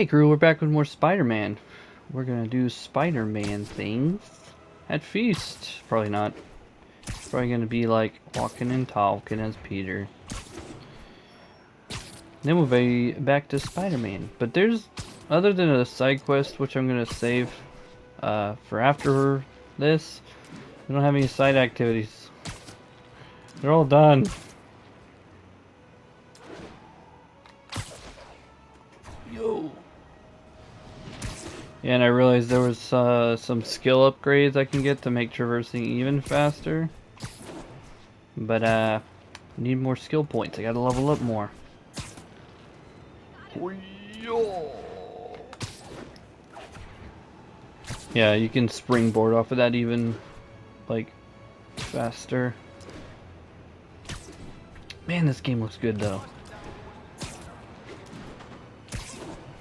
Hey crew, we're back with more Spider-Man. We're gonna do Spider-Man things at Feast. Probably not. It's probably gonna be like walking and talking as Peter. Then we'll be back to Spider-Man. But there's, other than a side quest, which I'm gonna save for after this, we don't have any side activities. They're all done. And I realized there was some skill upgrades I can get to make traversing even faster. But I need more skill points. I gotta level up more. Yeah, you can springboard off of that even like faster. Man, this game looks good though.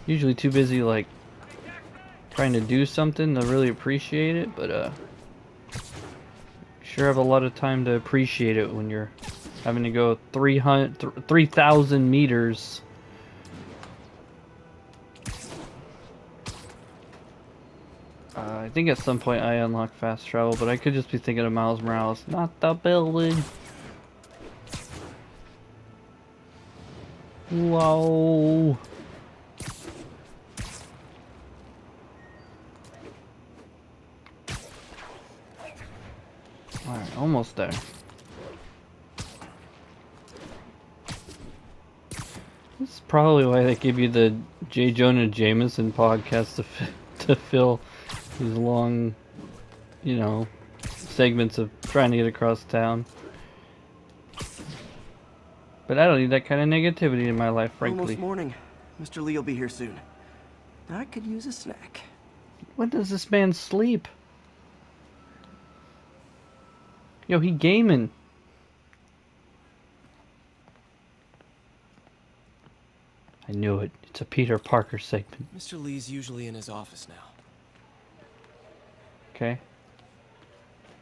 Usually too busy like trying to do something to really appreciate it, but sure have a lot of time to appreciate it when you're having to go 3,000 meters. I think at some point I unlock fast travel, but I could just be thinking of Miles Morales. Not the building. Whoa. Alright, almost there. This is probably why they give you the J. Jonah Jameson podcast to fill these long, you know, segments of trying to get across town. But I don't need that kind of negativity in my life, frankly. Almost morning. Mr. Li will be here soon. I could use a snack. When does this man sleep? Yo, he gaming. I knew it. It's a Peter Parker segment. Mr. Lee's usually in his office now. Okay.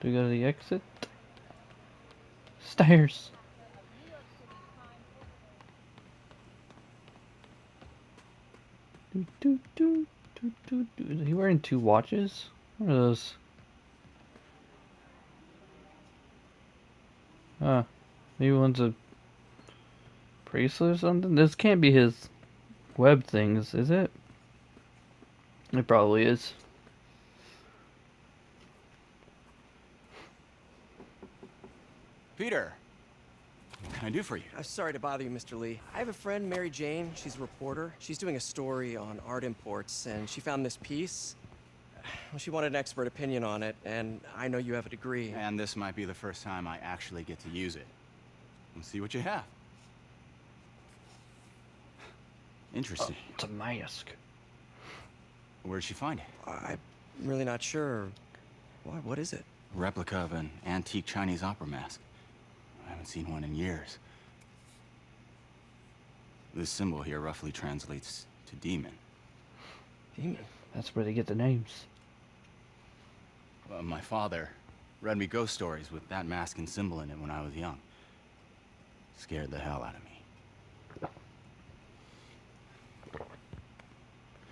Do we go to the exit? Stairs. Do, do, do, do, do, do. Is he wearing two watches? What are those? Maybe one's a bracelet or something? This can't be his web things, is it? It probably is. Peter, what can I do for you? I'm sorry to bother you, Mr. Li. I have a friend, Mary Jane. She's a reporter. She's doing a story on art imports, and she found this piece. Well, she wanted an expert opinion on it, and I know you have a degree. And this might be the first time I actually get to use it. Let's see what you have. Interesting. Oh, it's a mask. Where'd she find it? I'm really not sure. Why? What is it? A replica of an antique Chinese opera mask. I haven't seen one in years. This symbol here roughly translates to demon. Demon? That's where they get the names. Well, my father read me ghost stories with that mask and symbol in it when I was young. Scared the hell out of me.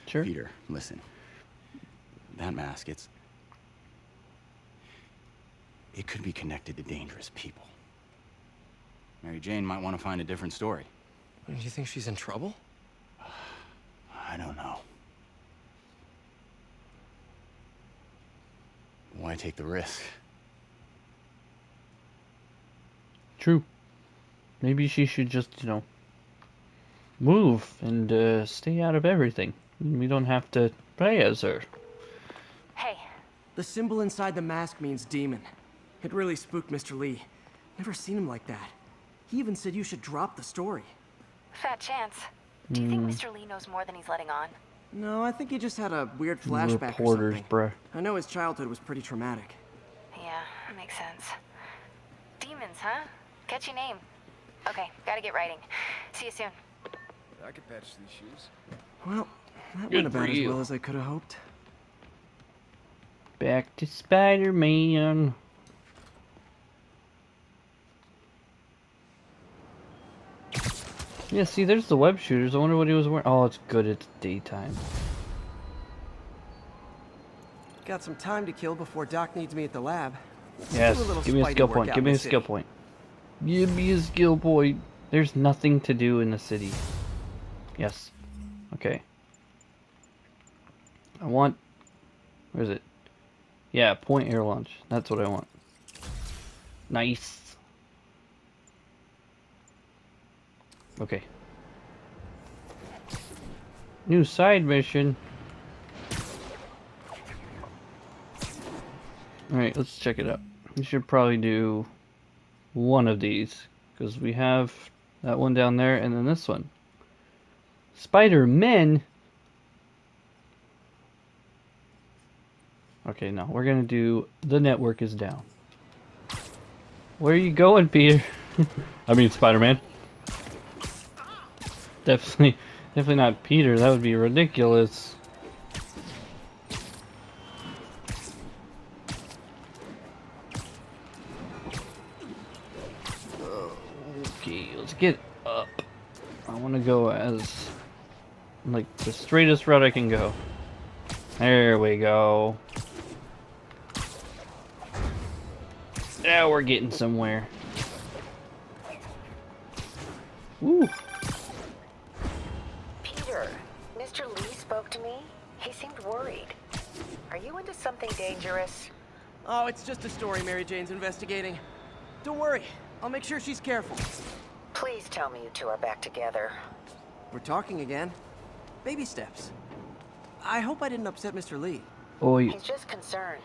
Sure. Peter, listen. That mask, it could be connected to dangerous people. Mary Jane might want to find a different story. Do you think she's in trouble? I don't know. Why take the risk? True. Maybe she should just, you know, move and stay out of everything. We don't have to play as her. Hey. The symbol inside the mask means demon. It really spooked Mr. Li. Never seen him like that. He even said you should drop the story. Fat chance. Do you think Mr. Li knows more than he's letting on? No, I think he just had a weird flashback or something. Bruh. I know his childhood was pretty traumatic. Yeah, that makes sense. Demons, huh? Catchy name. Okay, gotta get writing. See you soon. I could patch these shoes. Well, that went about as well as I could have hoped. Back to Spider-Man. Yeah, see, there's the web shooters. I wonder what he was wearing. Oh, it's good. It's daytime. Got some time to kill before Doc needs me at the lab. Yes, give me a skill point. Give me a skill point. Give me a skill point. There's nothing to do in the city. Yes. Okay. I want... Where is it? Yeah, point air launch. That's what I want. Nice. Okay. New side mission. Alright, let's check it out. We should probably do one of these, because we have that one down there and then this one. Spider-Man? Okay, no, we're gonna do the network is down. Where are you going, Peter? I mean, Spider-Man. Definitely not Peter, that would be ridiculous. Get up. I want to go as like the straightest route I can go. There we go. Now we're getting somewhere. Ooh. Peter, Mr. Li spoke to me. He seemed worried. Are you into something dangerous? Oh, it's just a story Mary Jane's investigating. Don't worry. I'll make sure she's careful. Please tell me you two are back together. We're talking again. Baby steps. I hope I didn't upset Mr. Li. Oh, he's just concerned.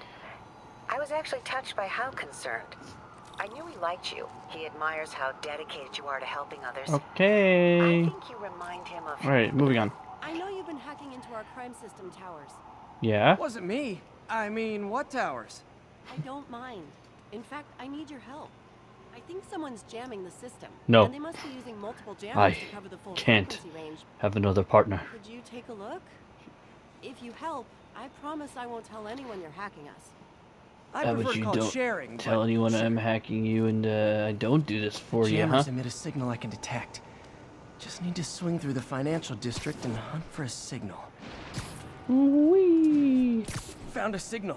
I was actually touched by how concerned. I knew he liked you. He admires how dedicated you are to helping others. Okay. I think you remind him of... All right, moving on. I know you've been hacking into our crime system towers. Yeah? It wasn't me. I mean, what towers? I don't mind. In fact, I need your help. I think someone's jamming the system. No. And they must be using multiple jammers to cover the full frequency range. Have another partner. Could you take a look? If you help, I promise I won't tell anyone you're hacking us. I prefer called sharing. Tell anyone I'm hacking you, and I don't do this for you, huh? Jammers emit a signal I can detect. Just need to swing through the financial district and hunt for a signal. Wee. Found a signal.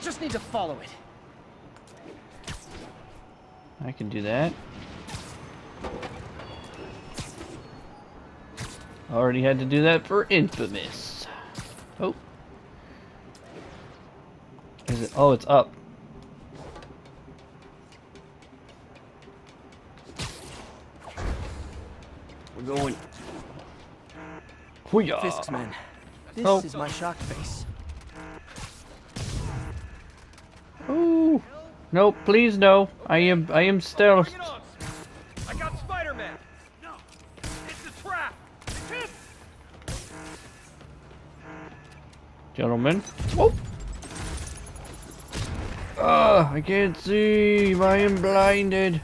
Just need to follow it. I can do that. Already had to do that for Infamous. Oh. Is it? Oh, it's up. We're going. Hoo-yah. Fisk's man. This is my shock face. Ooh. No, please no. I am still. I got Spider-Man. No, it's a trap. Gentlemen. Whoa. Ah, I can't see. I am blinded.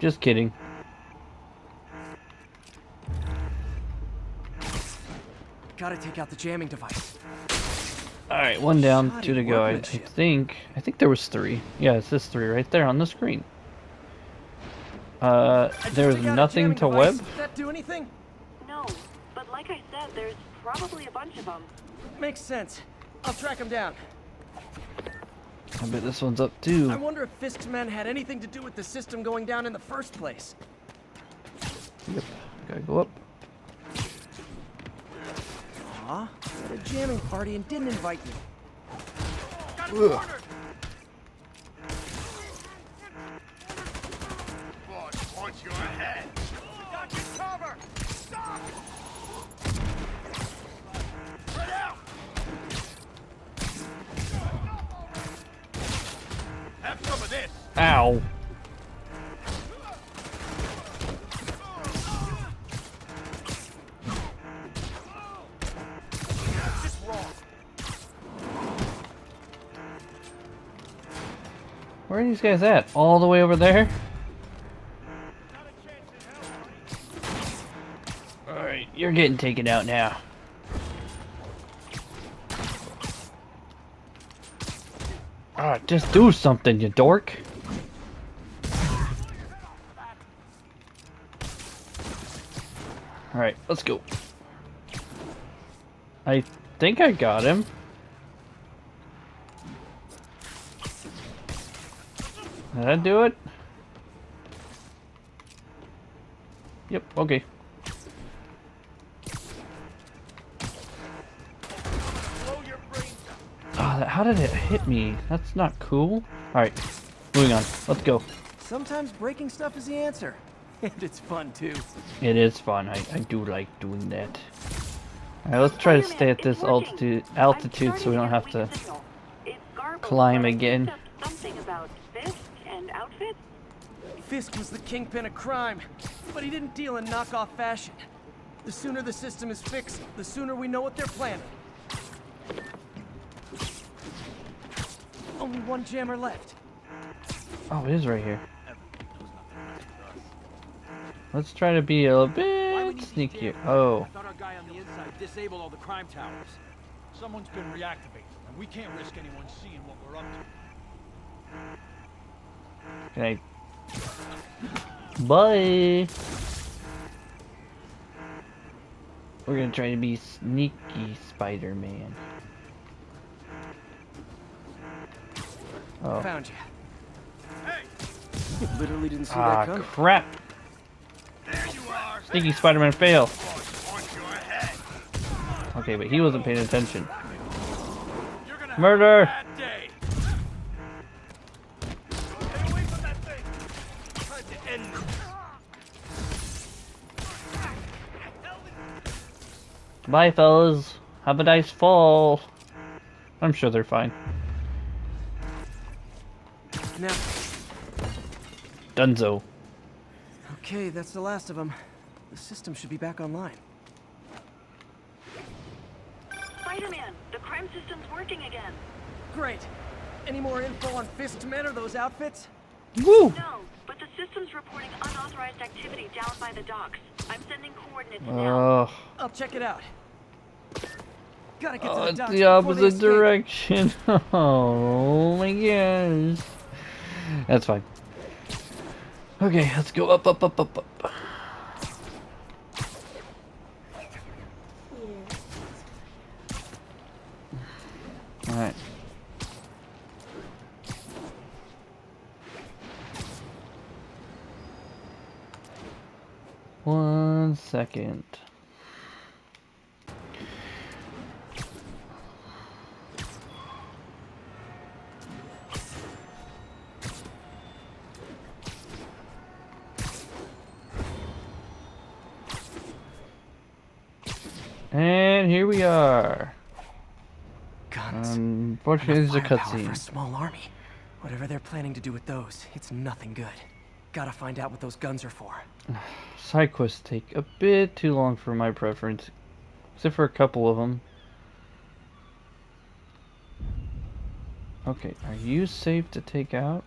Just kidding. Gotta take out the jamming device. Alright, one down, two to go. I think there was three. Yeah, it's this three right there on the screen. There was nothing to web. Does that do anything? No, but like I said, there's probably a bunch of them. Makes sense. I'll track them down. I bet this one's up too. I wonder if Fisk's men had anything to do with the system going down in the first place. Yep, gotta go up. Huh? At a jamming party and didn't invite me. Ow. Where are these guys at? All the way over there? Alright, you're getting taken out now. Alright, just do something, you dork. Alright, let's go. I think I got him. Did I do it? Yep, okay. How did it hit me? That's not cool. Alright, moving on. Let's go. Sometimes breaking stuff is the answer. And it's fun too. It is fun. I do like doing that. Alright, let's try to stay at this altitude so we don't have to climb again. Something about Fisk and outfits? Fisk was the kingpin of crime, but he didn't deal in knockoff fashion. The sooner the system is fixed, the sooner we know what they're planning. Only one jammer left. Oh, it is right here. Let's try to be a bit sneakier. Oh. I thought our guy on the inside disabled all the crime towers. Someone's been reactivated, and we can't risk anyone seeing what we're up to. Okay. Bye. We're gonna try to be sneaky, Spider-Man. Oh. Found you. Hey! You literally didn't see that coming. Crap! There you are. Sneaky Spider-Man fail. Okay, but he wasn't paying attention. Murder! Bye, fellas. Have a nice fall. I'm sure they're fine. Now. Dunzo. Okay, that's the last of them. The system should be back online. Spider-Man, the crime system's working again. Great. Any more info on Fisk's men or those outfits? Woo! No, but the system's reporting unauthorized activity down by the docks. I'm sending coordinates now. I'll check it out. Gotta get to the docks. It's the opposite direction. Oh my gosh. That's fine. Okay, let's go up, up, up, up, up. All right. One second. And here we are. Unfortunately, there's a cutscene. For a small army. Whatever they're planning to do with those, it's nothing good. Gotta find out what those guns are for. Side quests take a bit too long for my preference, except for a couple of them. Okay, are you safe to take out?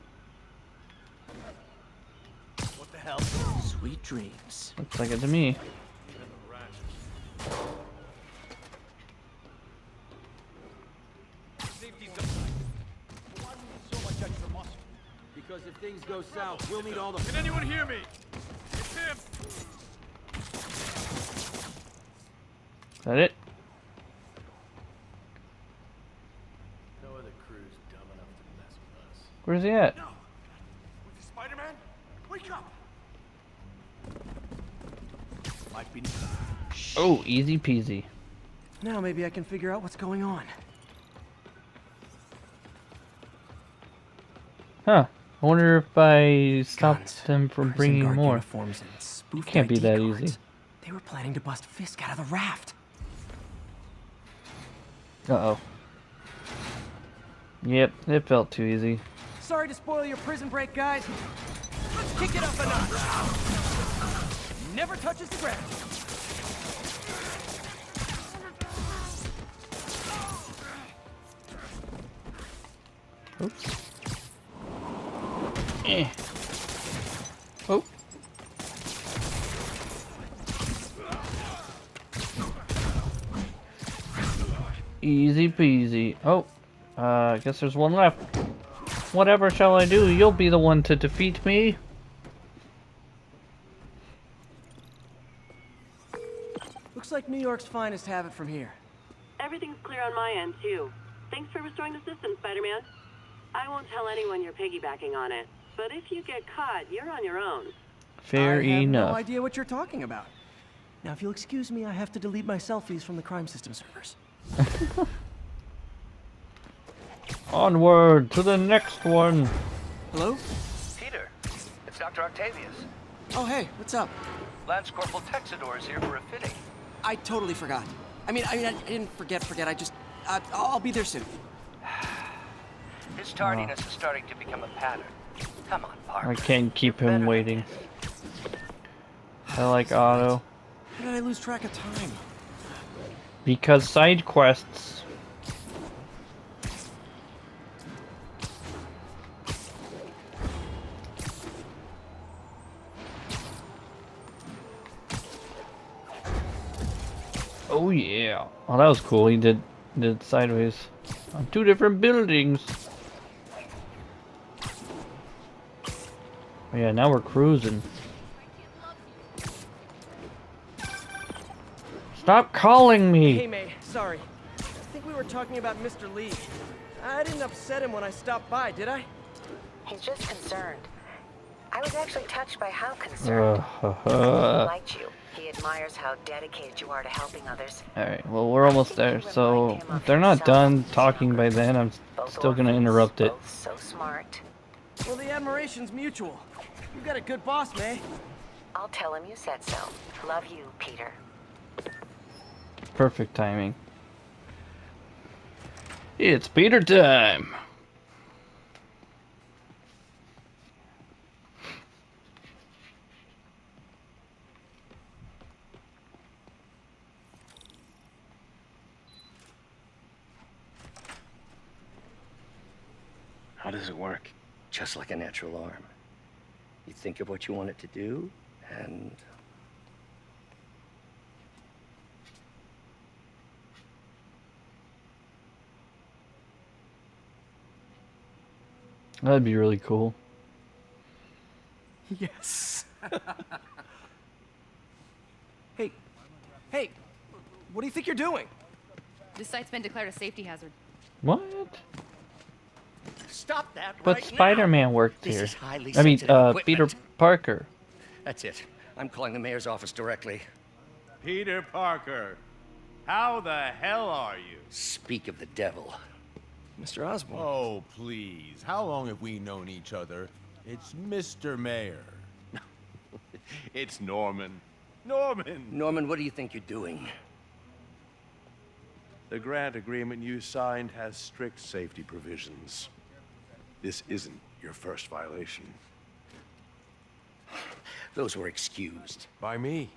What the hell? Sweet dreams. Looks like it to me. If things go south, we'll need all the... Can anyone hear me? It's him! Is that it? No other crew's dumb enough to mess with us. Where's he at? No! With the Spider-Man? Wake up! Might be... Oh, easy peasy. Now maybe I can figure out what's going on. Huh. I wonder if I stopped them from bringing more. It can't be that easy. They were planning to bust Fisk out of the raft. Uh-oh. Yep, it felt too easy. Sorry to spoil your prison break, guys. Let's kick it up a notch. Never touches the ground. Oops. Eh. Oh. Easy peasy. Oh. I guess there's one left. Whatever shall I do? You'll be the one to defeat me. like New York's finest have it from here. Everything's clear on my end, too. Thanks for restoring the system, Spider-Man. I won't tell anyone you're piggybacking on it, but if you get caught, you're on your own. Fair enough. I have no idea what you're talking about. Now, if you'll excuse me, I have to delete my selfies from the crime system servers. Onward to the next one. Hello? Peter, it's Dr. Octavius. Oh, hey, what's up? Lance Corporal Texidor is here for a fitting. I totally forgot. I mean, I didn't forget. I just, I'll be there soon. His tardiness is starting to become a pattern. Come on, Parker. I can't keep him waiting. I like Otto. How did I lose track of time? Because side quests. Oh yeah. Oh, that was cool. He did sideways on two different buildings. Oh yeah, now we're cruising. Stop calling me! Hey, May, sorry. I think we were talking about Mr. Li. I didn't upset him when I stopped by, did I? He's just concerned. I was actually touched by how concerned. He liked you. He admires how dedicated you are to helping others. Alright, well, we're almost there, so if they're not done talking by then, I'm still gonna interrupt it. So smart. Well, the admiration's mutual. You've got a good boss, May. I'll tell him you said so. Love you, Peter. Perfect timing. It's Peter time. How does it work? Just like a natural arm. You think of what you want it to do, and... That'd be really cool. Yes. Hey, what do you think you're doing? This site's been declared a safety hazard. What? Stop that! But right Spider-Man worked here. I mean, Peter Parker. That's it. I'm calling the mayor's office directly. Peter Parker, how the hell are you? Speak of the devil. Mr. Osborn. Oh, please. How long have we known each other? It's Mr. Mayor. It's Norman. Norman! Norman, what do you think you're doing? The grant agreement you signed has strict safety provisions. This isn't your first violation. Those were excused. By me.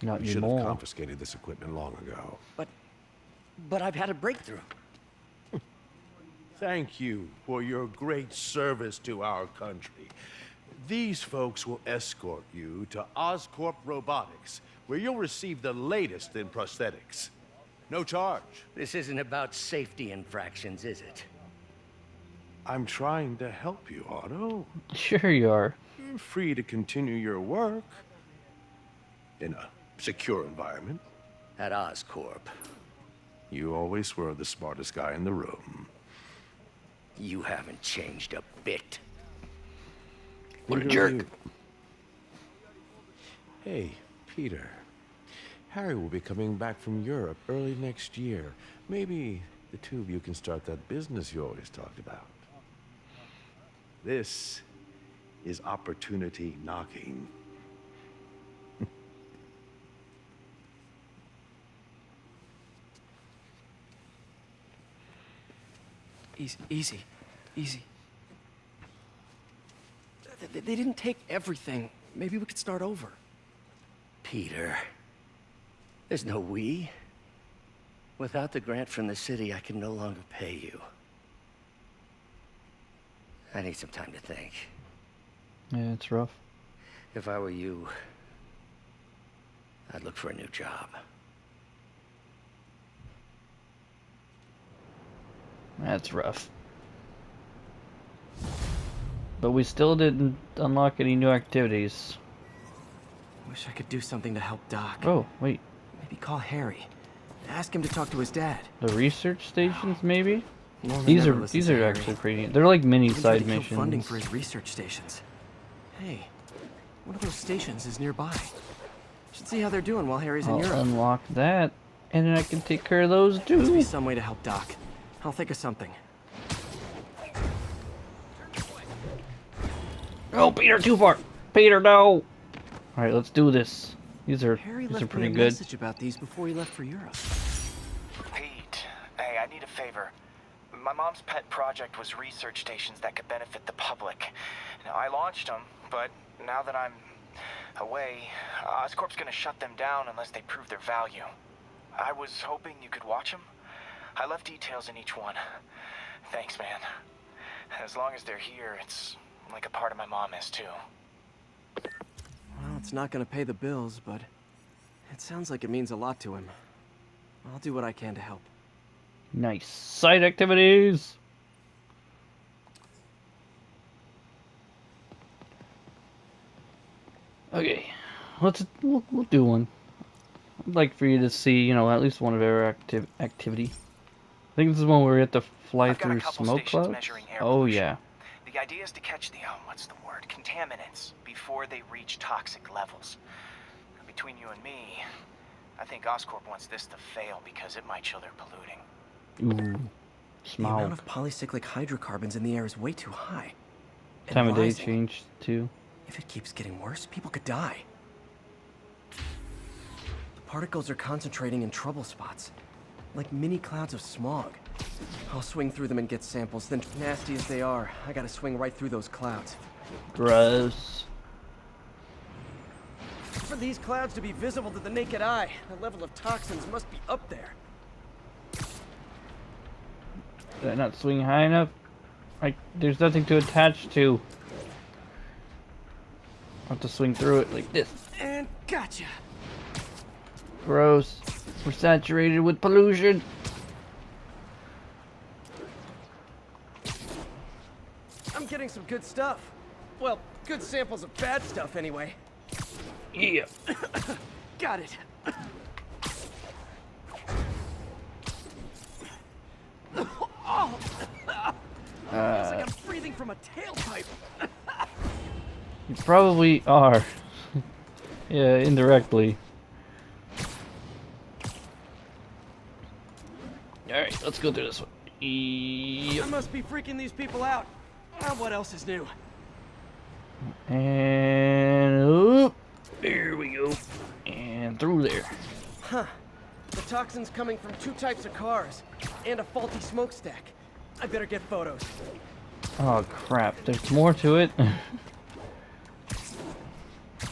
Not anymore. You should have confiscated this equipment long ago. But I've had a breakthrough. Thank you for your great service to our country. These folks will escort you to Oscorp Robotics, where you'll receive the latest in prosthetics. No charge. This isn't about safety infractions, is it? I'm trying to help you, Otto. Sure you are. You're free to continue your work in a secure environment. At Oscorp. You always were the smartest guy in the room. You haven't changed a bit. What a jerk. Hey, Peter. Harry will be coming back from Europe early next year. Maybe the two of you can start that business you always talked about. This is opportunity knocking. Easy. They didn't take everything. Maybe we could start over. Peter, there's no we. Without the grant from the city, I can no longer pay you. I need some time to think. Yeah, it's rough. If I were you, I'd look for a new job. That's rough. But we still didn't unlock any new activities. Wish I could do something to help Doc. Oh, wait. Maybe call Harry. Ask him to talk to his dad. The research stations, maybe? Norman these are actually pretty. They're like mini side missions. Funding for his research stations. Hey, one of those stations is nearby. Should see how they're doing while Harry's in Europe. Unlock that, and then I can take care of those dudes. Must be some way to help Doc. I'll think of something. Oh, Peter, too far. Peter, no. All right, let's do this. These are pretty good. Harry left me a message about these before he left for Europe. Pete, hey, I need a favor. My mom's pet project was research stations that could benefit the public. Now, I launched them, but now that I'm away, Oscorp's gonna shut them down unless they prove their value. I was hoping you could watch them. I left details in each one. Thanks, man. As long as they're here, it's like a part of my mom is, too. Well, it's not gonna pay the bills, but it sounds like it means a lot to him. I'll do what I can to help. Nice. Side activities! Okay. We'll do one. I'd like for you to see, you know, at least one of our activity. I think this is one where we have to fly through smoke clouds. Oh, yeah. The idea is to catch the, contaminants before they reach toxic levels. Between you and me, I think Oscorp wants this to fail because it might show they're polluting. Ooh, smog. The amount of polycyclic hydrocarbons in the air is way too high. Time of day changed too. If it keeps getting worse, people could die. The particles are concentrating in trouble spots, like mini clouds of smog. I'll swing through them and get samples, then nasty as they are, I gotta swing right through those clouds. Gross. For these clouds to be visible to the naked eye, the level of toxins must be up there. Did I not swing high enough? There's nothing to attach to. I have to swing through it like this. And gotcha. Gross. We're saturated with pollution. I'm getting some good stuff. Well, good samples of bad stuff anyway. Yeah. Got it. Feels like I'm breathing from a tailpipe. You probably are. Yeah, indirectly. Alright, let's go through this one. Yep. I must be freaking these people out. Now what else is new? And oop, there we go. And through there. Huh. The toxins coming from two types of cars and a faulty smokestack. I better get photos. Oh crap, there's more to it.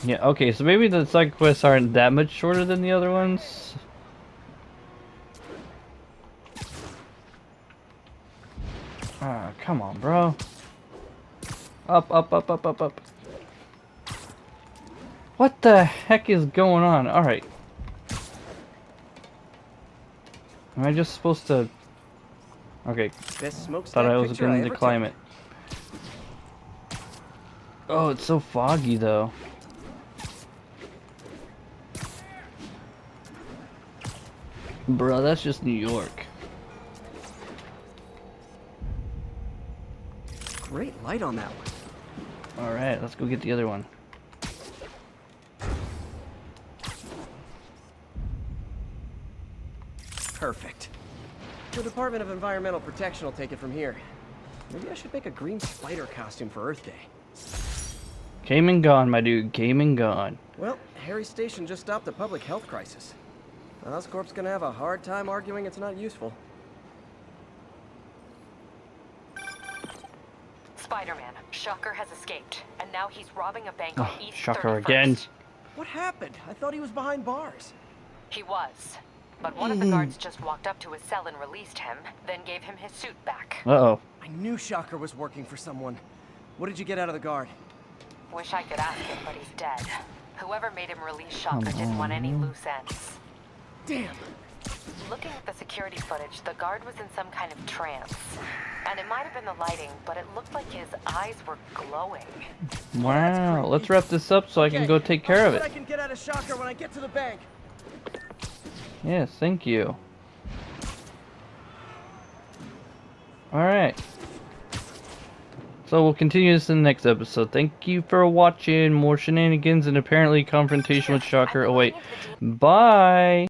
Yeah, okay, so maybe the side quests aren't that much shorter than the other ones. Ah, come on, bro. Up, up, up, up, up, up. What the heck is going on? Alright. Am I just supposed to... Okay, thought I was doing the climate. Oh, it's so foggy though. Bro, that's just New York. Great light on that one. Alright, let's go get the other one. Perfect. The Department of Environmental Protection will take it from here. Maybe I should make a green spider costume for Earth Day. Came and gone, my dude. Came and gone. Well, Harry's station just stopped a public health crisis. Oscorp's gonna have a hard time arguing it's not useful. Spider-Man, Shocker has escaped, and now he's robbing a bank on East 31st. Shocker again. What happened? I thought he was behind bars. He was. But one of the guards just walked up to his cell and released him, then gave him his suit back. Uh-oh. I knew Shocker was working for someone. What did you get out of the guard? Wish I could ask him, but he's dead. Whoever made him release Shocker didn't want any loose ends. Damn. Looking at the security footage, the guard was in some kind of trance. And it might have been the lighting, but it looked like his eyes were glowing. Wow. Let's wrap this up so I can go take care of it. I can get out of Shocker when I get to the bank. Yes, thank you. Alright. So we'll continue this in the next episode. Thank you for watching. More shenanigans and apparently confrontation with Shocker. Oh wait. Bye!